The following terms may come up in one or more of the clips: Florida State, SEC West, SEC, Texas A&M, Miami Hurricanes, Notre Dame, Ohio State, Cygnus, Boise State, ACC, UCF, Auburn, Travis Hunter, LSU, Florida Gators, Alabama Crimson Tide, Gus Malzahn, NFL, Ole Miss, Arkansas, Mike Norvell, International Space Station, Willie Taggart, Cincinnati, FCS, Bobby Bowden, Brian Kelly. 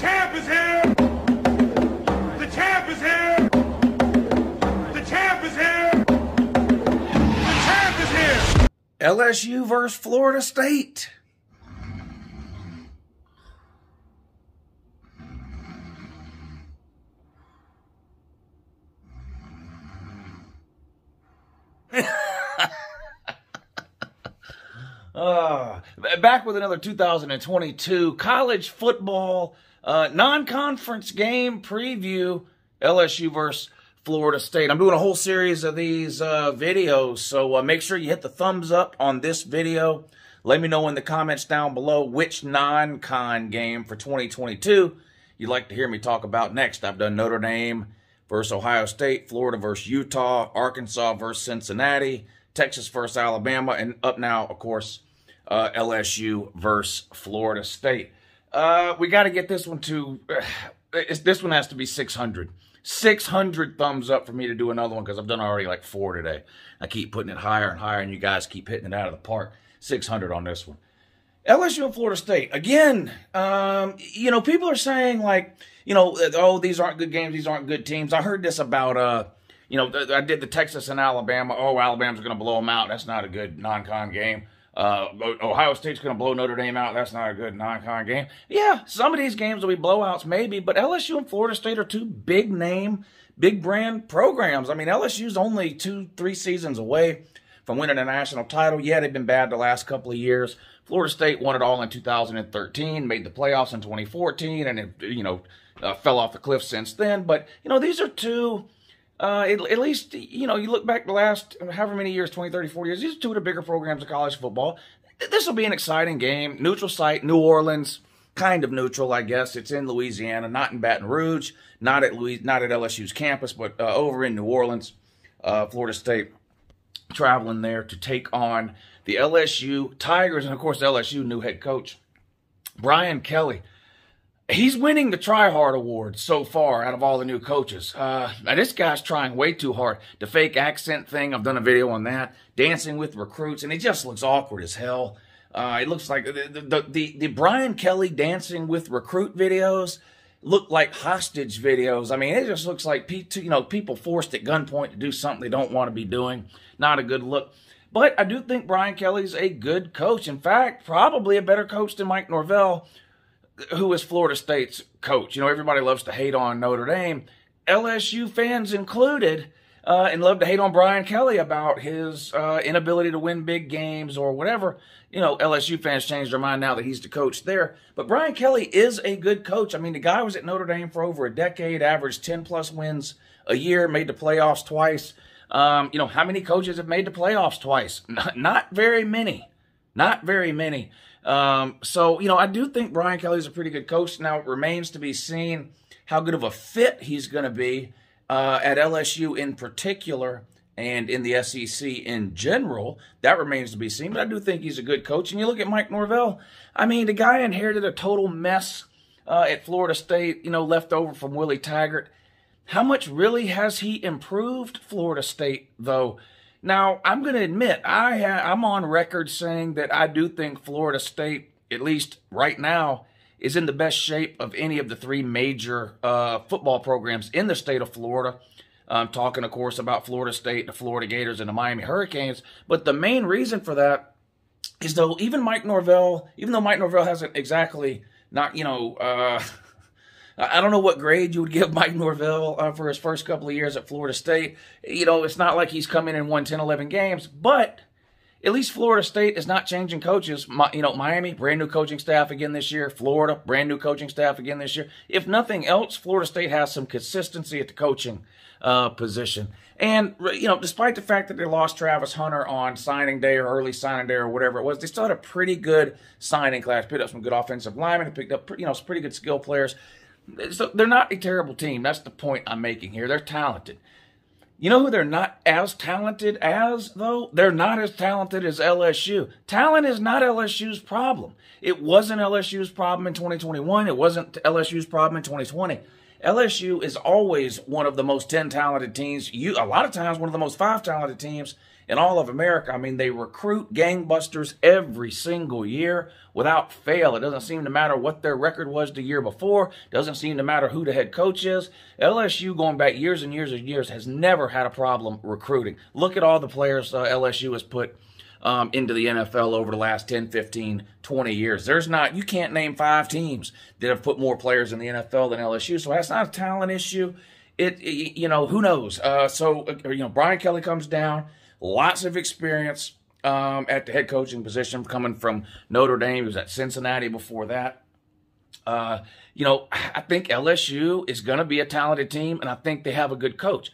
champ is here! The champ is here! The champ is here! The champ is here! LSU versus Florida State. Back with another 2022 college football non-conference game preview, LSU versus Florida State. I'm doing a whole series of these videos, so make sure you hit the thumbs up on this video. Let me know in the comments down below which non-con game for 2022 you'd like to hear me talk about next. I've done Notre Dame versus Ohio State, Florida versus Utah, Arkansas versus Cincinnati, Texas versus Alabama, and up now, of course, LSU versus Florida State. We got to get this one to, this one has to be 600. 600 thumbs up for me to do another one because I've done already like 4 today. I keep putting it higher and higher and you guys keep hitting it out of the park. 600 on this one. LSU and Florida State. Again, you know, people are saying like, you know, oh, these aren't good games. These aren't good teams. I heard this about, you know, I did the Texas and Alabama. Oh, Alabama's going to blow them out. That's not a good non-con game. Ohio State's going to blow Notre Dame out. That's not a good non-con game. Yeah, some of these games will be blowouts maybe, but LSU and Florida State are two big-name, big-brand programs. I mean, LSU's only 2-3 seasons away from winning a national title. Yeah, they've been bad the last couple of years. Florida State won it all in 2013, made the playoffs in 2014, and it, you know, fell off the cliff since then. But, you know, these are two... at least, you know, you look back the last however many years, 20, 30, 40 years, these are two of the bigger programs of college football. This will be an exciting game. Neutral site, New Orleans, kind of neutral, I guess. It's in Louisiana, not in Baton Rouge, not at LSU's campus, but over in New Orleans. Florida State traveling there to take on the LSU Tigers. And, of course, LSU new head coach, Brian Kelly. He's winning the Try Hard Award so far out of all the new coaches. Now this guy's trying way too hard. The fake accent thing, I've done a video on that. Dancing with recruits, and it just looks awkward as hell. It looks like the Brian Kelly dancing with recruit videos look like hostage videos. I mean, it just looks like people forced at gunpoint to do something they don't want to be doing. Not a good look. But I do think Brian Kelly's a good coach. In fact, probably a better coach than Mike Norvell, who is Florida State's coach. You know, everybody loves to hate on Notre Dame, LSU fans included, and love to hate on Brian Kelly about his inability to win big games or whatever. You know, LSU fans changed their mind now that he's the coach there. But Brian Kelly is a good coach. I mean, the guy was at Notre Dame for over a decade, averaged 10-plus wins a year, made the playoffs twice. You know, how many coaches have made the playoffs twice? Not very many. Not very many. So, you know, I do think Brian Kelly's a pretty good coach. Now, it remains to be seen how good of a fit he's going to be at LSU in particular and in the SEC in general. That remains to be seen, but I do think he's a good coach. And you look at Mike Norvell, I mean, the guy inherited a total mess at Florida State, you know, left over from Willie Taggart. How much really has he improved Florida State, though? Now, I'm going to admit, I'm on record saying that I do think Florida State, at least right now, is in the best shape of any of the three major football programs in the state of Florida. I'm talking, of course, about Florida State, the Florida Gators, and the Miami Hurricanes. But the main reason for that is, though, even though Mike Norvell hasn't exactly, not, you know, I don't know what grade you would give Mike Norvell for his first couple of years at Florida State. You know, it's not like he's come in and won 10, 11 games, but at least Florida State is not changing coaches. You know, Miami, brand new coaching staff again this year. Florida, brand new coaching staff again this year. If nothing else, Florida State has some consistency at the coaching position. And, you know, despite the fact that they lost Travis Hunter on signing day or early signing day or whatever it was, they still had a pretty good signing class. Picked up some good offensive linemen, picked up, you know, some pretty good skill players. So they're not a terrible team. That's the point I'm making here. They're talented. You know who they're not as talented as, though? They're not as talented as LSU. Talent is not LSU's problem. It wasn't LSU's problem in 2021. It wasn't LSU's problem in 2020. LSU is always one of the most 10-talented teams. A lot of times one of the most 5-talented teams in all of America. I mean, they recruit gangbusters every single year without fail. It doesn't seem to matter what their record was the year before. Doesn't seem to matter who the head coach is. LSU, going back years and years and years, has never had a problem recruiting. Look at all the players LSU has put into the NFL over the last 10, 15, 20 years. You can't name 5 teams that have put more players in the NFL than LSU, so that's not a talent issue. Who knows? Brian Kelly comes down, lots of experience at the head coaching position, coming from Notre Dame. He was at Cincinnati before that. I think LSU is going to be a talented team, and I think they have a good coach.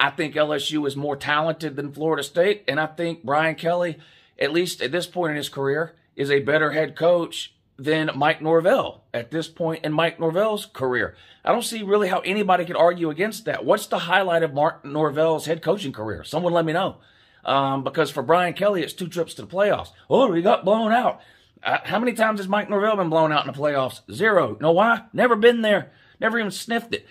I think LSU is more talented than Florida State, and I think Brian Kelly, at least at this point in his career, is a better head coach than Mike Norvell at this point in Mike Norvell's career. I don't see really how anybody could argue against that. What's the highlight of Mark Norvell's head coaching career? Someone let me know. Because for Brian Kelly, it's 2 trips to the playoffs. Oh, we got blown out. How many times has Mike Norvell been blown out in the playoffs? 0. Know why? Never been there. Never even sniffed it.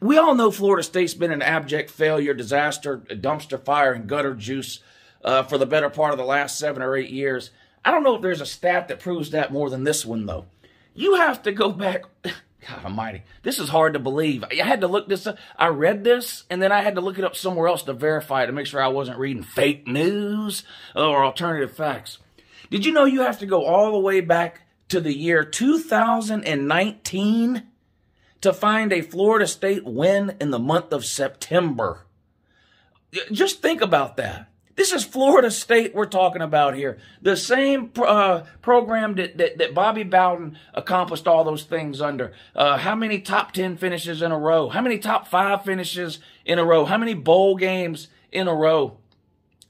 We all know Florida State's been an abject failure, disaster, dumpster fire, and gutter juice for the better part of the last 7 or 8 years. I don't know if there's a stat that proves that more than this one, though. You have to go back. God almighty. This is hard to believe. I had to look this up. I read this, and then I had to look it up somewhere else to verify it to make sure I wasn't reading fake news or alternative facts. Did you know you have to go all the way back to the year 2019 to find a Florida State win in the month of September? Just think about that. This is Florida State we're talking about here. The same program that Bobby Bowden accomplished all those things under. How many top 10 finishes in a row? How many top 5 finishes in a row? How many bowl games in a row?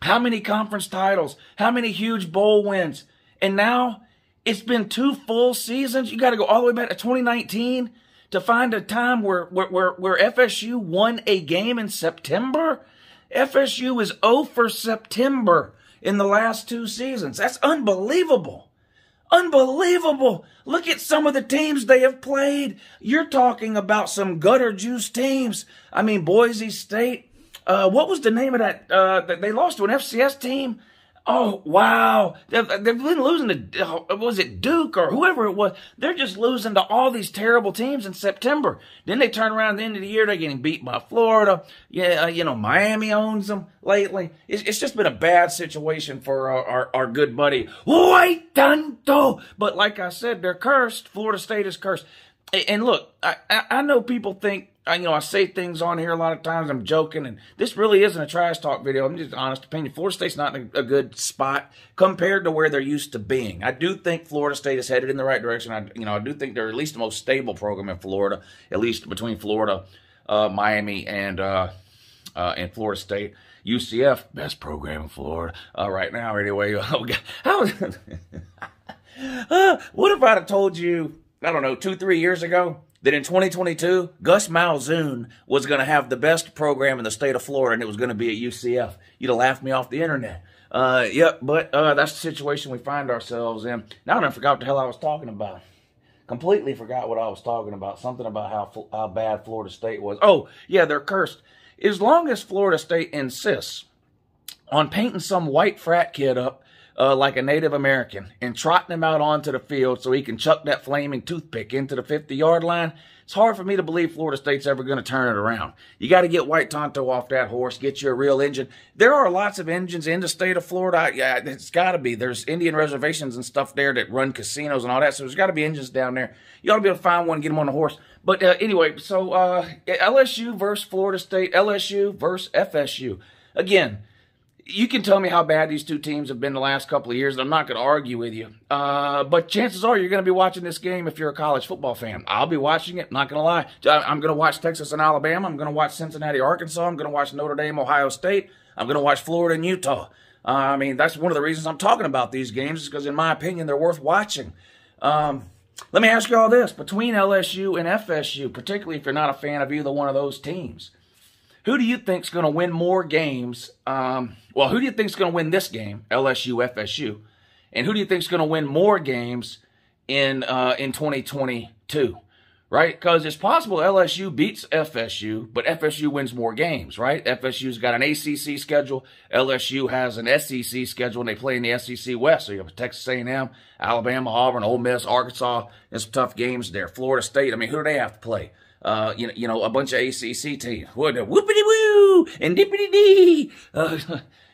How many conference titles? How many huge bowl wins? And now it's been 2 full seasons. You got to go all the way back to 2019 to find a time where FSU won a game in September? FSU is 0 for September in the last 2 seasons. That's unbelievable. Unbelievable. Look at some of the teams they have played. You're talking about some gutter juice teams. I mean, Boise State. What was the name of that? They lost to an FCS team. Oh, wow. They've been losing to, was it Duke or whoever it was? They're just losing to all these terrible teams in September. Then they turn around at the end of the year, they're getting beat by Florida. Yeah, Miami owns them lately. It's just been a bad situation for our good buddy. But like I said, they're cursed. Florida State is cursed. And look, I know people think, I say things on here a lot of times, I'm joking, and this really isn't a trash talk video. I'm just an honest opinion. Florida State's not in a good spot compared to where they're used to being. I do think Florida State is headed in the right direction. I do think they're at least the most stable program in Florida, at least between Florida, Miami, and Florida State. UCF, best program in Florida right now, anyway. Oh, God. What if I'd have told you, 2-3 years ago, that in 2022, Gus Malzahn was going to have the best program in the state of Florida, and it was going to be at UCF? You'd have laughed me off the internet. But that's the situation we find ourselves in. Now I forgot what the hell I was talking about. Completely forgot what I was talking about. Something about how bad Florida State was. Oh, yeah, they're cursed. As long as Florida State insists on painting some white frat kid up like a Native American and trotting him out onto the field so he can chuck that flaming toothpick into the 50-yard line, it's hard for me to believe Florida State's ever going to turn it around. You got to get White Tonto off that horse, get you a real engine. There are lots of engines in the state of Florida. Yeah, it's got to be. There's Indian reservations and stuff there that run casinos and all that, so there's got to be engines down there. You ought to be able to find one, get him on a horse. But anyway, so LSU versus Florida State, LSU versus FSU. Again, you can tell me how bad these 2 teams have been the last couple of years, and I'm not going to argue with you. But chances are you're going to be watching this game if you're a college football fan. I'll be watching it, not going to lie. I'm going to watch Texas and Alabama. I'm going to watch Cincinnati, Arkansas. I'm going to watch Notre Dame, Ohio State. I'm going to watch Florida and Utah. That's one of the reasons I'm talking about these games, is because, in my opinion, they're worth watching. Let me ask you all this. Between LSU and FSU, particularly if you're not a fan of either one of those teams, who do you think's going to win more games? Who do you think's going to win this game, LSU, FSU? And who do you think's going to win more games in 2022? right? Because it's possible LSU beats FSU, but FSU wins more games, right? FSU's got an ACC schedule. LSU has an SEC schedule, and they play in the SEC West. So you have Texas A&M, Alabama, Auburn, Ole Miss, Arkansas, and some tough games there. Florida State, I mean, who do they have to play? You know, a bunch of ACC teams. Whoopity-woo and dippity-dee.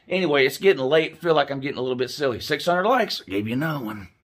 Anyway, it's getting late. I feel like I'm getting a little bit silly. 600 likes. Gave you another one.